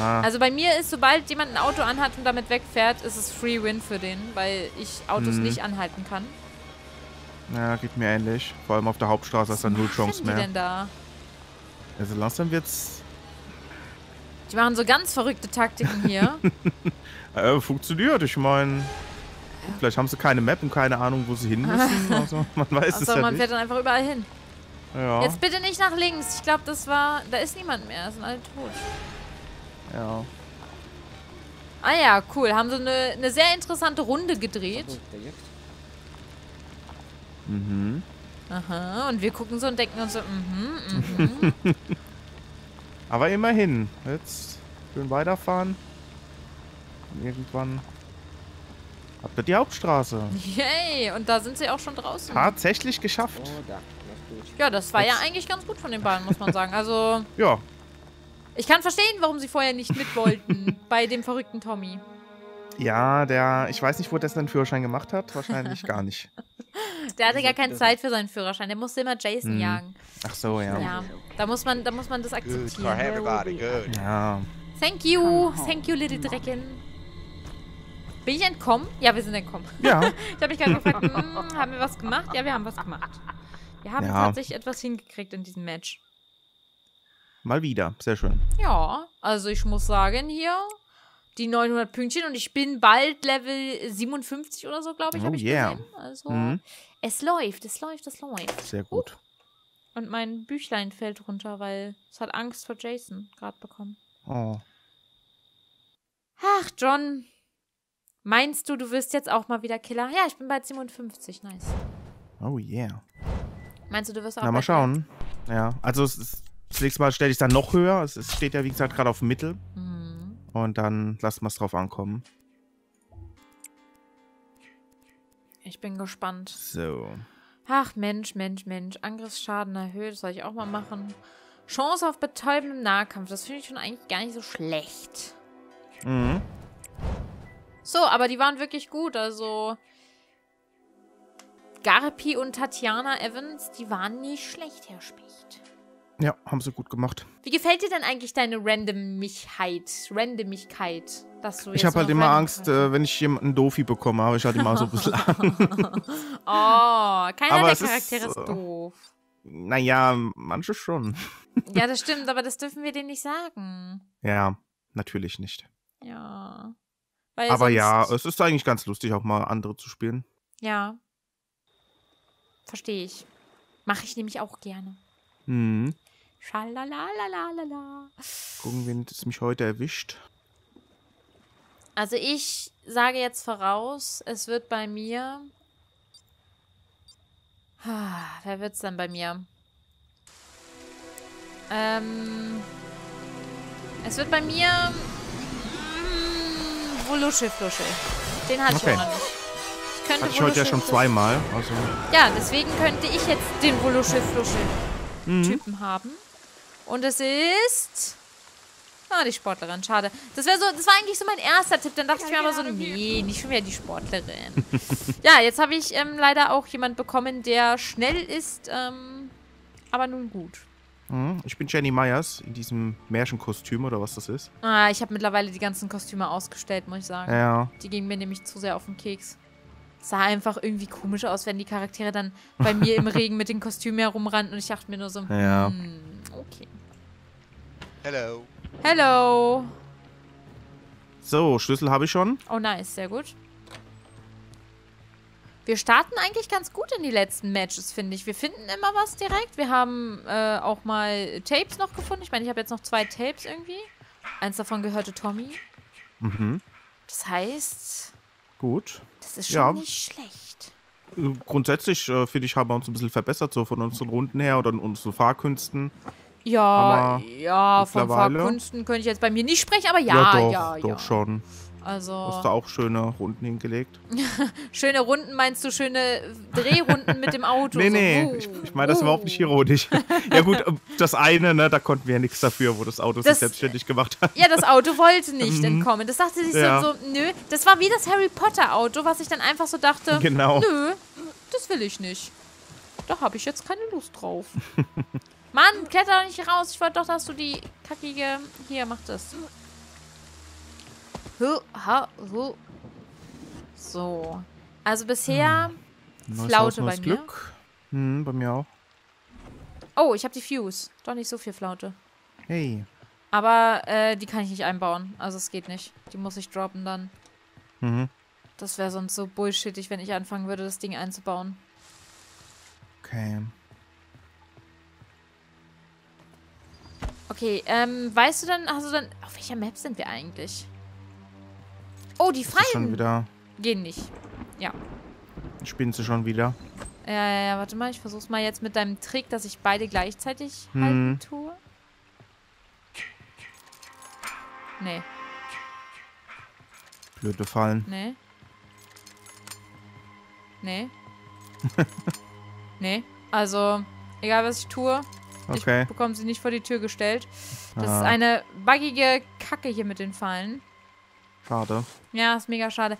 Ah. Also bei mir ist, sobald jemand ein Auto anhat und damit wegfährt, ist es Free Win für den, weil ich Autos nicht anhalten kann. Ja, geht mir ähnlich. Vor allem auf der Hauptstraße ist dann null Chance mehr. Was machen die denn da? Also langsam wird's... Die machen so ganz verrückte Taktiken hier. Funktioniert, ich meine... Vielleicht haben sie keine Map und keine Ahnung, wo sie hin müssen. Also, man weiß es ja nicht. Man fährt dann einfach überall hin. Ja. Jetzt bitte nicht nach links. Ich glaube, das war... Da ist niemand mehr. Das sind alle tot. Ja. Ah ja, cool. Haben so eine sehr interessante Runde gedreht. Mhm. Aha. Und wir gucken so und denken uns so... Aber immerhin. Jetzt schön weiterfahren. Und irgendwann... Habt ihr die Hauptstraße? Yay! Und da sind sie auch schon draußen. Tatsächlich geschafft. Ja, das war ja eigentlich ganz gut von den beiden, muss man sagen. Also... Ja. Ich kann verstehen, warum sie vorher nicht mit wollten bei dem verrückten Tommy. Ja, der... Ich weiß nicht, wo der seinen Führerschein gemacht hat. Wahrscheinlich gar nicht. Der hatte gar keine Zeit für seinen Führerschein. Der musste immer Jason jagen. Ach so, ja. Da muss man das akzeptieren. Ja. Thank you, little Dreckin. Bin ich entkommen? Ja, wir sind entkommen. Ja. Ich habe mich gerade gefragt, haben wir was gemacht? Ja, wir haben was gemacht. Wir haben tatsächlich etwas hingekriegt in diesem Match. Mal wieder, sehr schön. Ja, also ich muss sagen hier, die 900 Pünktchen und ich bin bald Level 57 oder so, glaube ich, habe ich gesehen. Also es läuft. Sehr gut. Und mein Büchlein fällt runter, weil es hat Angst vor Jason gerade bekommen. Oh. Ach, John... Meinst du, du wirst jetzt auch mal wieder Killer? Ja, ich bin bei 57, nice. Oh yeah. Meinst du, du wirst auch... Na, mal schauen. Ja, also das nächste Mal stelle ich es dann noch höher. Es steht ja, wie gesagt, gerade auf Mittel. Mhm. Und dann lassen wir es drauf ankommen. Ich bin gespannt. So. Ach, Mensch. Angriffsschaden erhöht, das soll ich auch mal machen. Chance auf betäubenden Nahkampf, das finde ich schon eigentlich gar nicht so schlecht. Mhm. So, aber die waren wirklich gut, also Garpi und Tatiana Evans, die waren nicht schlecht, Herr Specht. Ja, haben sie gut gemacht. Wie gefällt dir denn eigentlich deine Randomigkeit? Dass du... Ich habe halt immer Angst, wenn ich jemanden Doofi bekomme, habe ich halt immer so ein bisschen Angst. Keiner der Charaktere ist doof. Naja, manche schon. Ja, das stimmt, aber das dürfen wir denen nicht sagen. Ja, natürlich nicht. Ja... Aber ja, es ist eigentlich ganz lustig, auch mal andere zu spielen. Ja. Verstehe ich. Mache ich nämlich auch gerne. Mhm. Schalalalala. Gucken, wen es mich heute erwischt. Also ich sage jetzt voraus, es wird bei mir... Wer wird's denn bei mir? Es wird bei mir... Luschel. Den hatte ich auch noch nicht. Ich heute ja schon zweimal. Also. Ja, deswegen könnte ich jetzt den Voloschel-Fluschel-Typen haben. Und es ist... die Sportlerin. Schade. Das war eigentlich so mein erster Tipp. Dann dachte ich mir aber so, nee, nicht schon wieder die Sportlerin. Ja, jetzt habe ich leider auch jemanden bekommen, der schnell ist, aber nun gut. Ich bin Jenny Meyers in diesem Märchenkostüm oder was das ist. Ah, ich habe mittlerweile die ganzen Kostüme ausgestellt, muss ich sagen. Ja. Die gingen mir nämlich zu sehr auf den Keks. Es sah einfach irgendwie komisch aus, wenn die Charaktere dann bei mir im Regen mit den Kostümen herumrannten und ich dachte mir nur so, okay. Hello. Hello. So, Schlüssel habe ich schon. Oh nice, sehr gut. Wir starten eigentlich ganz gut in die letzten Matches, finde ich. Wir finden immer was direkt. Wir haben auch mal Tapes noch gefunden. Ich meine, ich habe jetzt noch 2 Tapes irgendwie. Eins davon gehörte Tommy. Mhm. Das heißt... Gut. Das ist schon nicht schlecht. Grundsätzlich, finde ich, haben wir uns ein bisschen verbessert, so von unseren Runden her oder in unseren Fahrkünsten. Ja, aber ja, von Farbkünsten könnte ich jetzt bei mir nicht sprechen, aber ja, doch schon. Also hast du auch schöne Runden hingelegt? Schöne Runden meinst du, schöne Drehrunden mit dem Auto? Nee, so, nee, ich meine das überhaupt nicht ironisch. Ja gut, das eine, ne, da konnten wir ja nichts dafür, wo das Auto sich selbstständig gemacht hat. Ja, das Auto wollte nicht entkommen. Das dachte sich so, nö, das war wie das Harry Potter Auto, was ich dann einfach so dachte, nö, das will ich nicht. Da habe ich jetzt keine Lust drauf. Mann, kletter doch nicht raus. Ich wollte doch, dass du die kackige... Hier, mach das. So. Also bisher Flaute bei mir. Glück. Hm, bei mir auch. Oh, ich habe die Fuse. Doch nicht so viel Flaute. Hey. Aber die kann ich nicht einbauen. Also es geht nicht. Die muss ich droppen dann. Mhm. Das wäre sonst so bullshittig, wenn ich anfangen würde, das Ding einzubauen. Okay. Okay, weißt du dann, auf welcher Map sind wir eigentlich? Oh, die Freien schon wieder. Gehen nicht. Ja. Spinnen sie schon wieder. Ja, warte mal, ich versuch's mal jetzt mit deinem Trick, dass ich beide gleichzeitig halten tue. Nee. Blöde Fallen. Nee. Nee. Nee, also, egal was ich tue, ich bekomme sie nicht vor die Tür gestellt. Das ist eine buggige Kacke hier mit den Fallen. Schade. Ja, ist mega schade.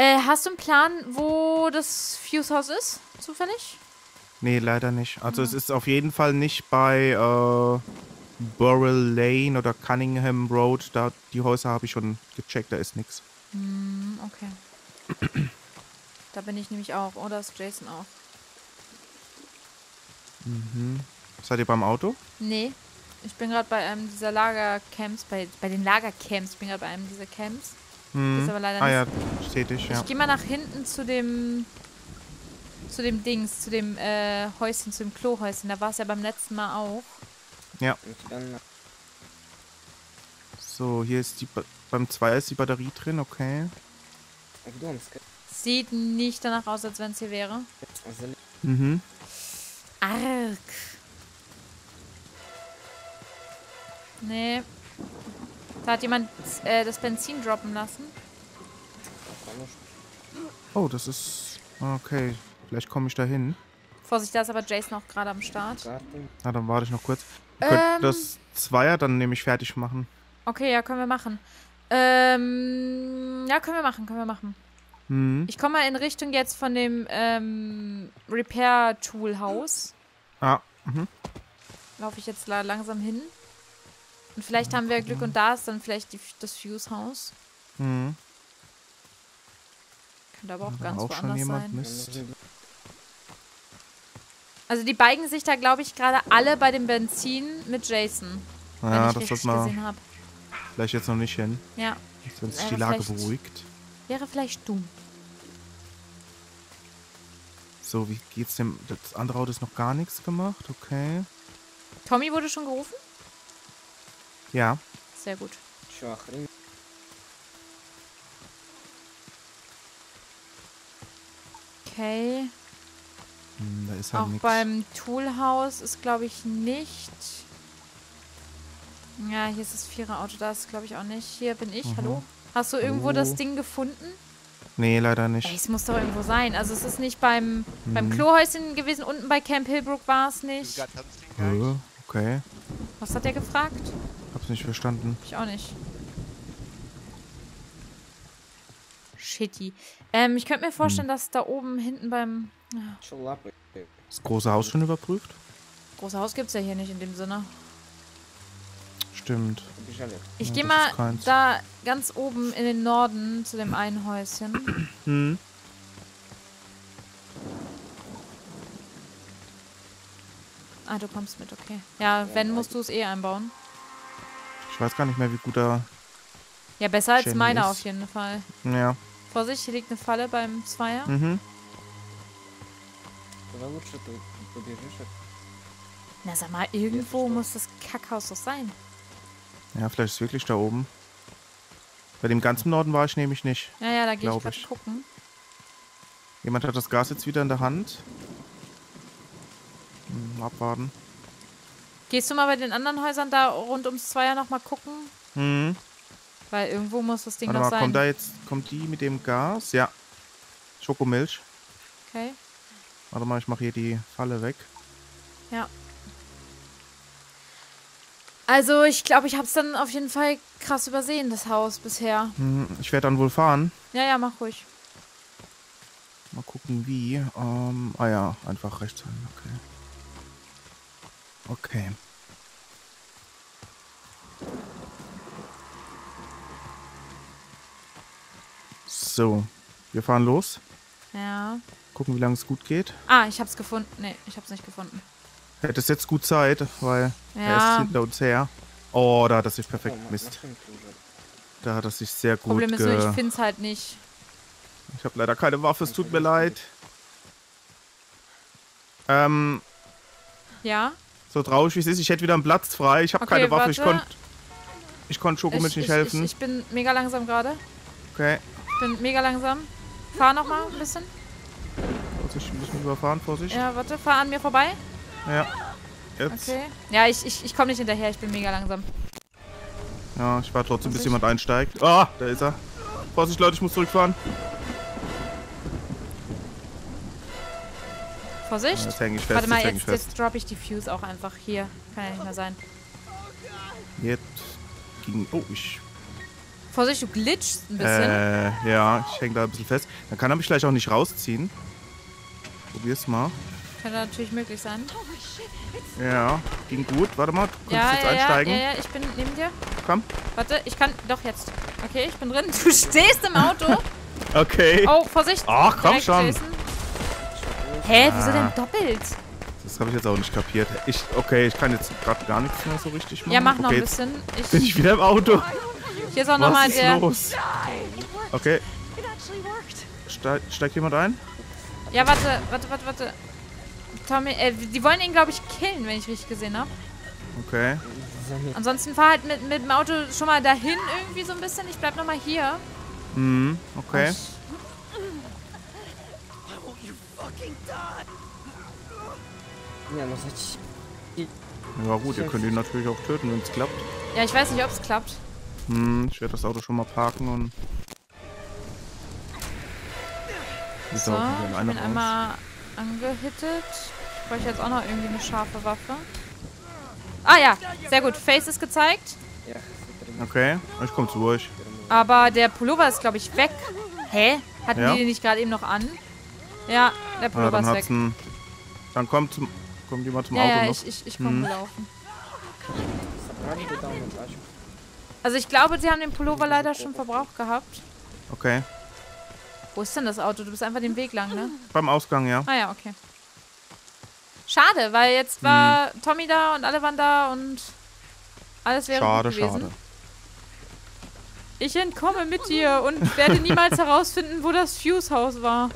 Hast du einen Plan, wo das Fuse-Haus ist, zufällig? Nee, leider nicht. Also es ist auf jeden Fall nicht bei Burrell Lane oder Cunningham Road. Da, die Häuser habe ich schon gecheckt, da ist nichts. Okay. Da bin ich nämlich auch. Oder ist Jason auch? Mhm. Seid ihr beim Auto? Nee. Ich bin gerade bei einem dieser Lagercamps, bei den Lagercamps. Ich bin gerade bei einem dieser Camps. Hm. Ist aber leider nicht. Ja, stetig, ja. Ich gehe mal nach hinten zu dem Dings, zu dem Häuschen, zu dem Klohäuschen. Da war es ja beim letzten Mal auch. Ja. So, hier ist die, beim 2 ist die Batterie drin, okay. Sieht nicht danach aus, als wenn es hier wäre. Mhm. Arg. Nee. Da hat jemand das Benzin droppen lassen. Oh, das ist... Okay, vielleicht komme ich da hin. Vorsicht, da ist aber Jason auch gerade am Start. Na, dann warte ich noch kurz. Ihr könnt das Zweier dann nämlich fertig machen. Okay, ja, können wir machen. Ja, können wir machen, Hm. Ich komme mal in Richtung jetzt von dem Repair-Tool-Haus. Ah, laufe ich jetzt langsam hin. Und vielleicht haben wir Glück und da ist dann vielleicht das Fuse-Haus. Mhm. Könnte aber auch ganz woanders sein. Mist. Also die beigen sich da, glaube ich, gerade alle bei dem Benzin mit Jason. Ja, das wird mal vielleicht jetzt noch nicht hin. Ja. Wenn sich die Lage beruhigt. Wäre vielleicht dumm. So, wie geht's dem? Das andere Auto ist noch gar nichts gemacht, okay. Tommy wurde schon gerufen? Ja. Sehr gut. Okay. Da ist halt auch nix. Beim Toolhaus ist, glaube ich, nicht. Ja, hier ist das 4er-Auto, da ist, glaube ich, auch nicht. Hier bin ich, hallo? Hast du irgendwo das Ding gefunden? Nee, leider nicht. Ey, es muss doch irgendwo sein. Also es ist nicht beim Klohäuschen gewesen, unten bei Camp Hillbrook war es nicht. Okay. Was hat der gefragt? Hab's nicht verstanden. Ich auch nicht. Shitty. Ich könnte mir vorstellen, dass da oben hinten beim... Das große Haus schon überprüft? Das große Haus gibt's ja hier nicht in dem Sinne. Stimmt. Ich gehe mal da ganz oben in den Norden zu dem einen Häuschen. Hm. Ah, du kommst mit, okay. Ja, wenn, musst du es eh einbauen. Ich weiß gar nicht mehr, wie gut er... Ja, besser als meiner auf jeden Fall. Ja. Vorsicht, hier liegt eine Falle beim Zweier. Mhm. Na, sag mal, irgendwo muss das Kackhaus doch sein. Ja, vielleicht ist es wirklich da oben. Bei dem ganzen Norden war ich nämlich nicht. Ja, da gehe ich grad gucken. Jemand hat das Gas jetzt wieder in der Hand. Abwarten. Gehst du mal bei den anderen Häusern da rund ums Zweier nochmal gucken? Mhm. Weil irgendwo muss das Ding noch sein. Kommt da jetzt, kommt die mit dem Gas? Ja. Schokomilch. Okay. Warte mal, ich mache hier die Falle weg. Ja. Also ich glaube, ich habe es dann auf jeden Fall krass übersehen, das Haus bisher. Ich werde dann wohl fahren. Ja, ja, mach ruhig. Mal gucken wie. Ah ja, einfach rechts rein. Okay. Okay. So, wir fahren los. Ja. Gucken, wie lange es gut geht. Ah, ich hab's gefunden. Nee, ich hab's nicht gefunden. Hättest jetzt gut Zeit, weil ja, er ist hinter uns her. Oh, da hat er sich perfekt Mist. Da hat er sich sehr gut Problem ist nur, ich find's halt nicht. Ich habe leider keine Waffe, es tut mir leid. Ja? So traurig wie es ist, ich hätte wieder einen Platz frei. Ich habe keine Waffe, warte. Ich konnte Schokomilch nicht helfen. Ich bin mega langsam gerade. Okay. Ich bin mega langsam. Fahr nochmal ein bisschen. Vorsicht, ein bisschen überfahren, Vorsicht. Ja, warte, fahr an mir vorbei. Ja. Jetzt. Okay. Ja, ich komme nicht hinterher, ich bin mega langsam. Ja, ich warte trotzdem, bis jemand einsteigt. Ah, da ist er. Vorsicht, Leute, ich muss zurückfahren. Vorsicht. Jetzt häng ich fest, warte mal, jetzt droppe ich die Fuse auch einfach hier. Kann ja nicht mehr sein. Jetzt ging... Oh, ich... Vorsicht, du glitschst ein bisschen. Ja, ich hänge da ein bisschen fest. Dann kann er mich gleich auch nicht rausziehen. Probier's mal. Könnte natürlich möglich sein. Ja, ging gut. Warte mal, du könntest jetzt einsteigen. Ja, ich bin neben dir. Komm. Warte, ich kann... Doch, jetzt. Okay, ich bin drin. Du stehst im Auto. Okay. Oh, Vorsicht. Ach, komm schon. Hä, wieso denn doppelt? Das habe ich jetzt auch nicht kapiert. Ich kann jetzt gerade gar nichts mehr so richtig machen. Ja, mach noch ein bisschen. Bin ich wieder im Auto. Hier ist auch nochmal der... Los? Okay. Steigt jemand ein? Ja, warte. Tommy, die wollen ihn, glaube ich, killen, wenn ich richtig gesehen habe. Okay. Ansonsten fahr halt mit dem Auto schon mal dahin irgendwie so ein bisschen. Ich bleib nochmal hier. Mhm, okay. Ja gut, ihr könnt ihn natürlich auch töten, wenn es klappt. Ja, ich weiß nicht, ob es klappt. Ich werde das Auto schon mal parken und... So, ich bin einmal angehittet. Ich brauche jetzt auch noch irgendwie eine scharfe Waffe. Ah ja, sehr gut. Face ist gezeigt. Okay, ich komme zu euch. Aber der Pullover ist, glaube ich, weg. Hä? Hatten die den nicht gerade eben noch an? Ja, der Pullover ist weg. Dann kommt jemand zum Auto noch. Ich komme gelaufen. Also ich glaube, sie haben den Pullover leider schon verbraucht gehabt. Okay. Wo ist denn das Auto? Du bist einfach den Weg lang, ne? Beim Ausgang, ja. Ah ja, okay. Schade, weil jetzt war Tommy da und alle waren da und alles wäre gut gewesen. Schade. Ich entkomme mit dir und werde niemals herausfinden, wo das Fuse-Haus war.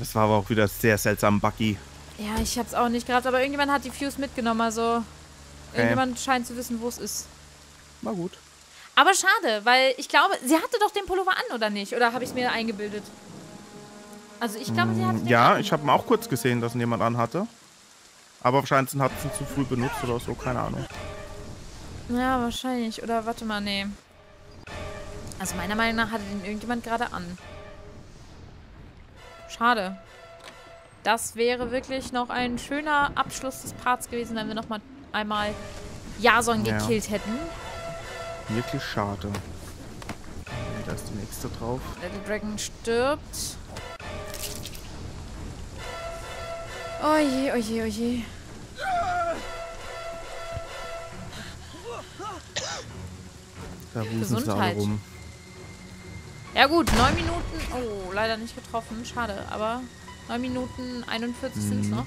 Das war aber auch wieder sehr seltsam, Bucky. Ja, ich hab's auch nicht gerafft, aber irgendjemand hat die Fuse mitgenommen, also irgendjemand scheint zu wissen, wo es ist. War gut. Aber schade, weil ich glaube, sie hatte doch den Pullover an, oder nicht? Oder habe ich es mir eingebildet? Also ich glaube, sie hatte den an. Ich habe ihn auch kurz gesehen, dass ihn jemand anhatte. Aber wahrscheinlich hat sie ihn zu früh benutzt oder so, keine Ahnung. Ja, wahrscheinlich. Oder warte mal, nee. Also meiner Meinung nach hatte den irgendjemand gerade an. Schade. Das wäre wirklich noch ein schöner Abschluss des Parts gewesen, wenn wir noch mal einmal Jason gekillt hätten. Wirklich schade. Da ist die nächste drauf. Little Dragon stirbt. Oje, oje, oje. Da wusen sie alle rum. Ja gut, 9 Minuten. Oh, leider nicht getroffen. Schade, aber 9 Minuten 41 sind es noch.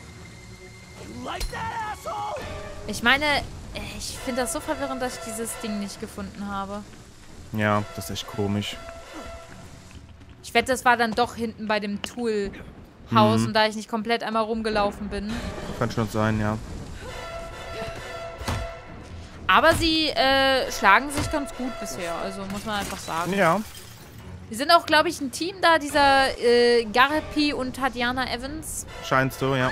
Ich meine... Ich finde das so verwirrend, dass ich dieses Ding nicht gefunden habe. Ja, das ist echt komisch. Ich wette, das war dann doch hinten bei dem Toolhaus und da ich nicht komplett einmal rumgelaufen bin. Kann schon sein, ja. Aber sie schlagen sich ganz gut bisher, also muss man einfach sagen. Ja. Die sind auch, glaube ich, ein Team da, dieser Garpi und Tatiana Evans. Scheinst du, ja.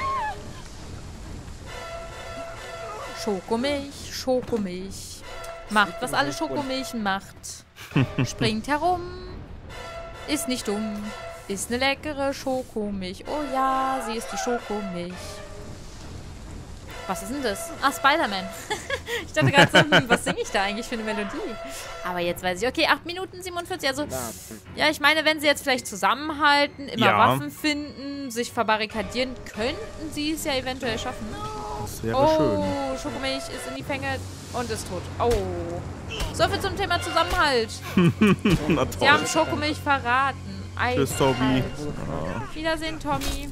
Schokomilch, Schokomilch. Macht, was alle Schokomilchen macht. Springt herum. Ist nicht dumm. Ist eine leckere Schokomilch. Oh ja, sie ist die Schokomilch. Was ist denn das? Ach, Spider-Man. Ich dachte gerade so, was singe ich da eigentlich für eine Melodie? Aber jetzt weiß ich. Okay, 8 Minuten 47. Also, ja, ich meine, wenn sie jetzt vielleicht zusammenhalten, immer Waffen finden, sich verbarrikadieren, könnten sie es ja eventuell schaffen. Das wäre schön. Oh, Schokomilch ist in die Fänge und ist tot. Oh. So viel zum Thema Zusammenhalt. Sie haben Schokomilch verraten. Tschüss, Tobi. Wiedersehen, Tommy.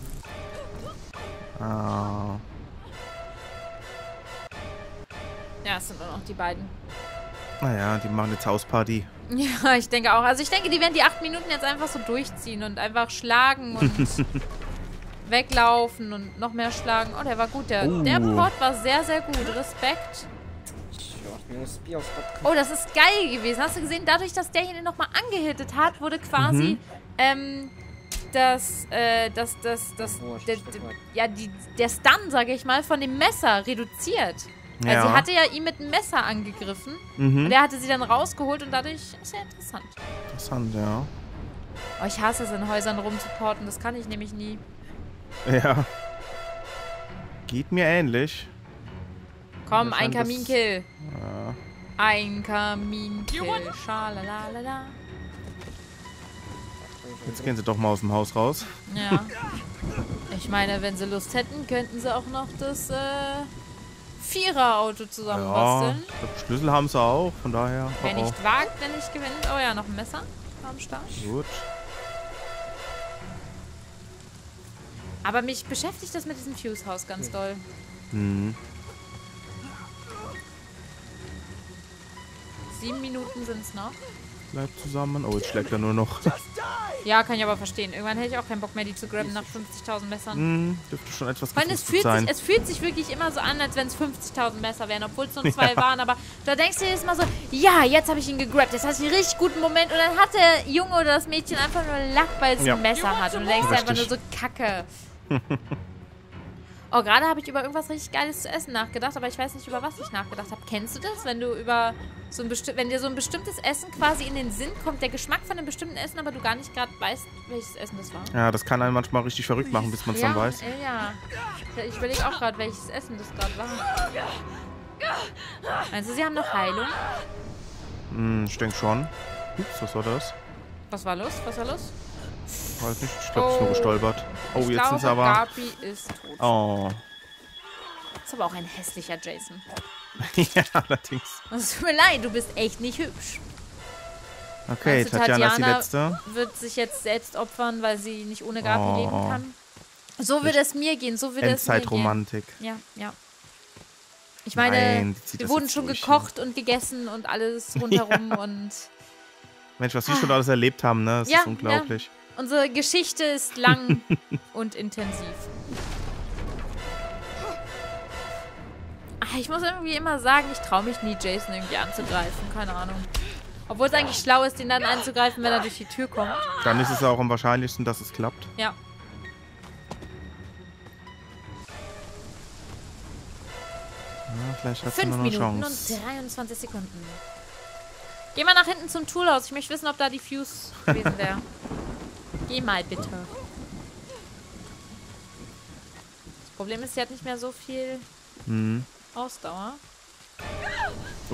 Ja, es sind nur noch die beiden. Naja, die machen jetzt Hausparty. Ja, ich denke auch. Also ich denke, die werden die 8 Minuten jetzt einfach so durchziehen und einfach schlagen und weglaufen und noch mehr schlagen. Oh, der war gut. Der Port war sehr, sehr gut. Respekt. Oh, das ist geil gewesen. Hast du gesehen, dadurch, dass derjenige nochmal angehittet hat, wurde quasi der Stun, sage ich mal, von dem Messer reduziert. Weil sie hatte ja ihn mit dem Messer angegriffen und er hatte sie dann rausgeholt und dadurch ist ja interessant. Interessant, ja. Oh, ich hasse es, in Häusern rumzuporten. Das kann ich nämlich nie. Ja. Geht mir ähnlich. Komm, ein Kaminkill. Ja. Ein Kaminkill. Schalalala. Jetzt gehen sie doch mal aus dem Haus raus. Ja. Ich meine, wenn sie Lust hätten, könnten sie auch noch das Vierer-Auto zusammenbasteln. Ja, Schlüssel haben sie auch, von daher. Wer nicht wagt, der nicht gewinnt. Oh ja, noch ein Messer am Start. Gut. Aber mich beschäftigt das mit diesem Fuse-Haus ganz doll. Mhm. 7 Minuten sind es noch. Bleibt zusammen. Oh, jetzt schlägt er nur noch. Ja, kann ich aber verstehen. Irgendwann hätte ich auch keinen Bock mehr, die zu grabben nach 50.000 Messern. Dürfte schon etwas gefrustet sein. Es fühlt sich wirklich immer so an, als wenn es 50.000 Messer wären, obwohl es nur 2 waren. Aber da denkst du jedes Mal so, ja, jetzt habe ich ihn gegrabt. Jetzt hast du einen richtig guten Moment. Und dann hat der Junge oder das Mädchen einfach nur Lack, weil es ein Messer hat. Und du denkst einfach nur so, Kacke. Oh, gerade habe ich über irgendwas richtig Geiles zu essen nachgedacht, aber ich weiß nicht, über was ich nachgedacht habe. Kennst du das, wenn du über so ein bestimmtes Essen quasi in den Sinn kommt, der Geschmack von einem bestimmten Essen, aber du gar nicht gerade weißt, welches Essen das war? Ja, das kann einen manchmal richtig verrückt machen, bis man es dann weiß. Ja, ich überlege auch gerade, welches Essen das gerade war. Meinst du, sie haben noch Heilung? Ich denke schon. Ups, was war das? Was war los? Was war los? Weiß nicht, ich glaube, es ist nur gestolpert. Oh, ich jetzt sind sie aber. Garpi ist tot. Oh. Ist aber auch ein hässlicher Jason. Ja, allerdings. Es tut mir leid, du bist echt nicht hübsch. Okay, also, Tatiana ist die letzte. Wird sich jetzt selbst opfern, weil sie nicht ohne Garpi leben kann. So würde es mir gehen, so würde es mir gehen. Romantik. Ja, ja. Ich meine, wir wurden schon gekocht und gegessen und alles rundherum und. Mensch, was wir schon alles erlebt haben, ne? Das ist unglaublich. Ja. Unsere Geschichte ist lang und intensiv. Ich muss irgendwie immer sagen, ich traue mich nie, Jason irgendwie anzugreifen. Keine Ahnung. Obwohl es eigentlich schlau ist, den dann anzugreifen, wenn er durch die Tür kommt. Dann ist es auch am wahrscheinlichsten, dass es klappt. Ja. Na, vielleicht hat 5 Minuten und 23 Sekunden. Geh mal nach hinten zum Toolhaus. Ich möchte wissen, ob da die Fuse gewesen wäre. Geh mal bitte. Das Problem ist, sie hat nicht mehr so viel Ausdauer.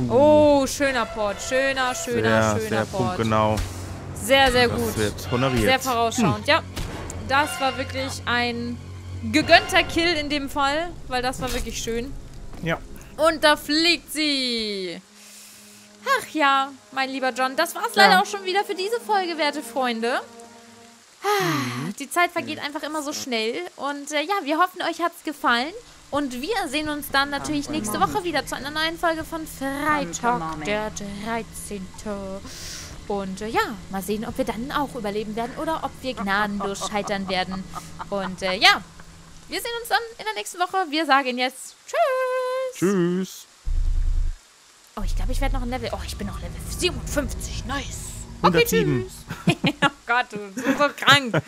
Oh, schöner Port. Schöner Port. Punktgenau. Sehr, sehr gut. Das wird honoriert. Sehr vorausschauend. Ja, das war wirklich ein gegönnter Kill in dem Fall, weil das war wirklich schön. Ja. Und da fliegt sie. Ach ja, mein lieber John. Das war's leider auch schon wieder für diese Folge, werte Freunde. Die Zeit vergeht einfach immer so schnell. Und ja, wir hoffen, euch hat's gefallen. Und wir sehen uns dann natürlich nächste Woche wieder zu einer neuen Folge von Freitag, der 13. Und ja, mal sehen, ob wir dann auch überleben werden oder ob wir gnadenlos scheitern werden. Und ja, wir sehen uns dann in der nächsten Woche. Wir sagen jetzt tschüss. Tschüss. Oh, ich glaube, ich werde noch ein Level. Oh, ich bin noch Level 57. Nice. Okay, tschüss. Oh Gott, du bist so krank.